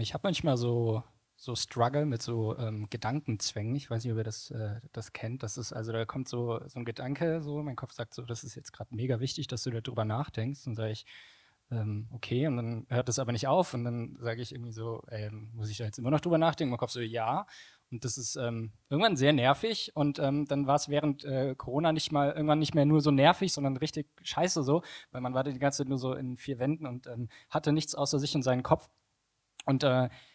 Ich habe manchmal so Struggle mit so Gedankenzwängen. Ich weiß nicht, ob ihr das kennt. Das ist, also da kommt so ein Gedanke, so mein Kopf sagt so, das ist jetzt gerade mega wichtig, dass du darüber nachdenkst. Und sage ich, okay, und dann hört das aber nicht auf. Und dann sage ich irgendwie so, ey, muss ich da jetzt immer noch drüber nachdenken? Mein Kopf so, ja. Und das ist irgendwann sehr nervig. Und dann war es während Corona irgendwann nicht mehr nur so nervig, sondern richtig scheiße so, weil man war die ganze Zeit nur so in 4 Wänden und hatte nichts außer sich und seinen Kopf. Und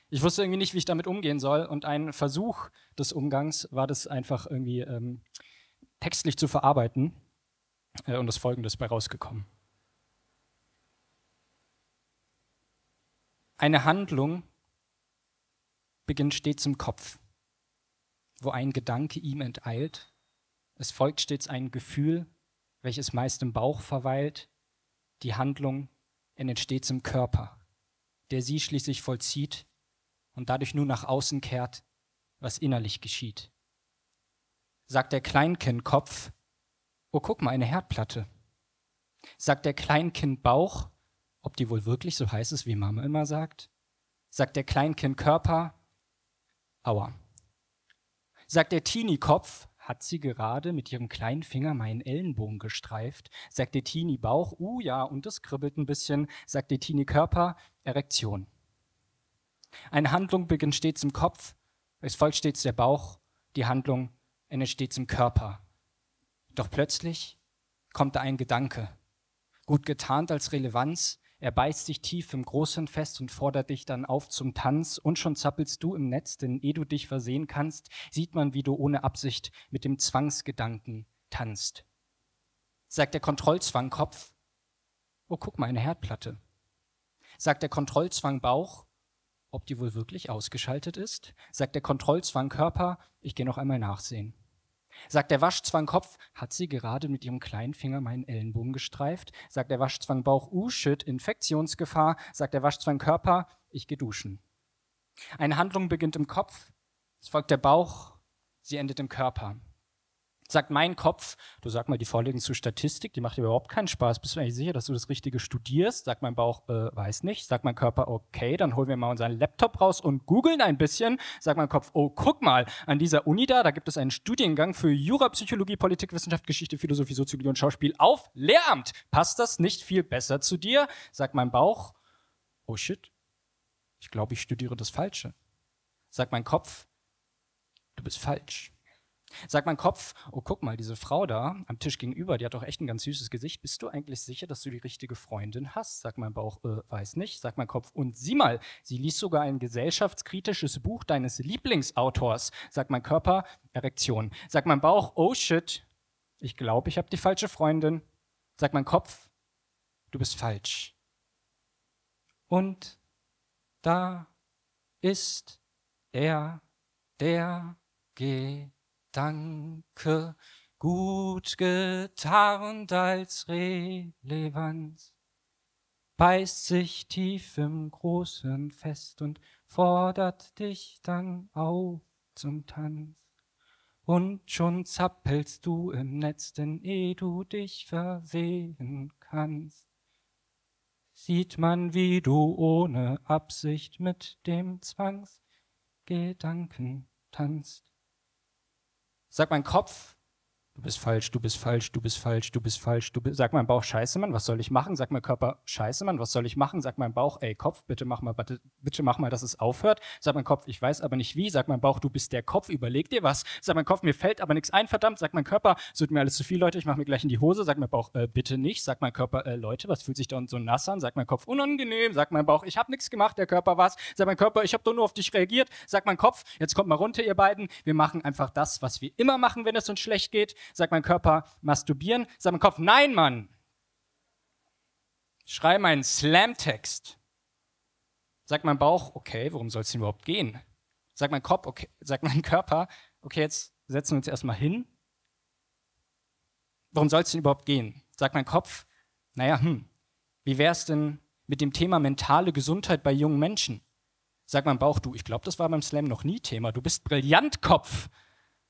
ich wusste irgendwie nicht, wie ich damit umgehen soll. Und ein Versuch des Umgangs war das einfach irgendwie textlich zu verarbeiten. Und das Folgende ist bei rausgekommen. Eine Handlung beginnt stets im Kopf. Wo ein Gedanke ihm enteilt, es folgt stets ein Gefühl, welches meist im Bauch verweilt. Die Handlung endet stets im Körper, der sie schließlich vollzieht, und dadurch nur nach außen kehrt, was innerlich geschieht. Sagt der Kleinkindkopf, oh, guck mal, eine Herdplatte. Sagt der Kleinkindbauch, ob die wohl wirklich so heiß ist, wie Mama immer sagt. Sagt der Kleinkindkörper, aua. Sagt der Teenie-Kopf, hat sie gerade mit ihrem kleinen Finger meinen Ellenbogen gestreift. Sagt der Teenie-Bauch, ja, und das kribbelt ein bisschen. Sagt der Teenie-Körper, Erektion. Eine Handlung beginnt stets im Kopf, es folgt stets der Bauch, die Handlung endet stets im Körper. Doch plötzlich kommt da ein Gedanke, gut getarnt als Relevanz, er beißt dich tief im Großen fest und fordert dich dann auf zum Tanz, und schon zappelst du im Netz, denn ehe du dich versehen kannst, sieht man, wie du ohne Absicht mit dem Zwangsgedanken tanzt. Sagt der Kontrollzwangkopf, oh, guck mal, eine Herdplatte. Sagt der Kontrollzwangbauch, ob die wohl wirklich ausgeschaltet ist? Sagt der Kontrollzwangkörper, ich gehe noch einmal nachsehen. Sagt der Waschzwangkopf, hat sie gerade mit ihrem kleinen Finger meinen Ellenbogen gestreift? Sagt der Waschzwangbauch, shit, Infektionsgefahr? Sagt der Waschzwangkörper, ich gehe duschen. Eine Handlung beginnt im Kopf, es folgt der Bauch, sie endet im Körper. Sagt mein Kopf, du, sag mal, die Vorlesung zur Statistik, die macht dir überhaupt keinen Spaß. Bist du eigentlich sicher, dass du das Richtige studierst? Sagt mein Bauch, weiß nicht. Sagt mein Körper, okay, dann holen wir mal unseren Laptop raus und googeln ein bisschen. Sagt mein Kopf, oh, guck mal, an dieser Uni da gibt es einen Studiengang für Jura, Psychologie, Politik, Wissenschaft, Geschichte, Philosophie, Soziologie und Schauspiel auf Lehramt. Passt das nicht viel besser zu dir? Sagt mein Bauch, oh shit, ich glaube, ich studiere das Falsche. Sagt mein Kopf, du bist falsch. Sagt mein Kopf, oh, guck mal, diese Frau da am Tisch gegenüber, die hat doch echt ein ganz süßes Gesicht. Bist du eigentlich sicher, dass du die richtige Freundin hast? Sagt mein Bauch, weiß nicht. Sagt mein Kopf, und sieh mal, sie liest sogar ein gesellschaftskritisches Buch deines Lieblingsautors. Sagt mein Körper, Erektion. Sagt mein Bauch, oh shit, ich glaube, ich habe die falsche Freundin. Sagt mein Kopf, du bist falsch. Und da ist er, der geht. Danke, gut getarnt als Relevanz, beißt sich tief im Großen fest und fordert dich dann auf zum Tanz. Und schon zappelst du im Netz, denn ehe du dich versehen kannst, sieht man, wie du ohne Absicht mit dem Zwangsgedanken tanzt. Sagt mein Kopf, du bist falsch, du bist falsch, du bist falsch, du bist falsch, du bist... Sagt mein Bauch, scheiße, Mann, was soll ich machen? Sagt mein Körper, scheiße, Mann, was soll ich machen? Sagt mein Bauch, ey, Kopf, bitte mach mal, dass es aufhört. Sagt mein Kopf, ich weiß aber nicht wie. Sagt mein Bauch, du bist der Kopf, überleg dir was. Sagt mein Kopf, mir fällt aber nichts ein, verdammt. Sagt mein Körper, es wird mir alles zu viel, Leute, ich mache mir gleich in die Hose. Sagt mein Bauch, bitte nicht. Sagt mein Körper, Leute, was fühlt sich da so nass an? Sagt mein Kopf, unangenehm. Sagt mein Bauch, ich habe nichts gemacht, der Körper war's. Sagt mein Körper, ich habe doch nur auf dich reagiert. Sagt mein Kopf, jetzt kommt mal runter, ihr beiden. Wir machen einfach das, was wir immer machen, wenn es uns schlecht geht. Sagt mein Körper, masturbieren. Sagt mein Kopf, nein, Mann. Schrei meinen Slam-Text. Sagt mein Bauch, okay, worum soll es denn überhaupt gehen? Sagt mein Kopf, okay, sagt mein Körper, okay, jetzt setzen wir uns erstmal hin. Worum soll es denn überhaupt gehen? Sagt mein Kopf, naja, wie wäre es denn mit dem Thema mentale Gesundheit bei jungen Menschen? Sagt mein Bauch, du, ich glaube, das war beim Slam noch nie Thema. Du bist Brillantkopf.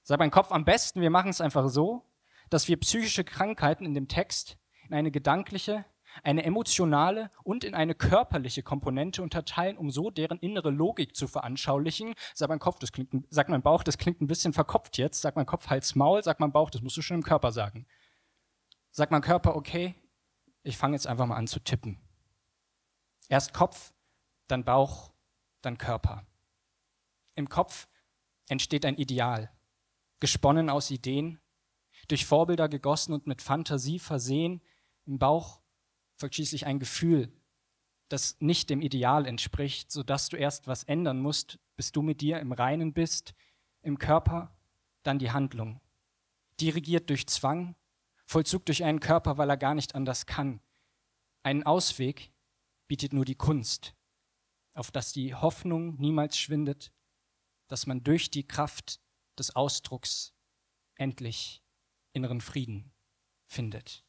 Sagt mein Kopf, am besten, wir machen es einfach so, dass wir psychische Krankheiten in dem Text in eine gedankliche eine emotionale und in eine körperliche Komponente unterteilen, um so deren innere Logik zu veranschaulichen. Sagt mein Kopf, das klingt, sagt mein Bauch, das klingt ein bisschen verkopft jetzt. Sagt mein Kopf, Hals, Maul. Sagt mein Bauch, das musst du schon im Körper sagen. Sagt mein Körper, okay, ich fange jetzt einfach mal an zu tippen. Erst Kopf, dann Bauch, dann Körper. Im Kopf entsteht ein Ideal, gesponnen aus Ideen, durch Vorbilder gegossen und mit Fantasie versehen. Im Bauch folgt schließlich ein Gefühl, das nicht dem Ideal entspricht, sodass du erst was ändern musst, bis du mit dir im Reinen bist. Im Körper dann die Handlung, dirigiert durch Zwang, Vollzug durch einen Körper, weil er gar nicht anders kann. Einen Ausweg bietet nur die Kunst, auf dass die Hoffnung niemals schwindet, dass man durch die Kraft des Ausdrucks endlich inneren Frieden findet.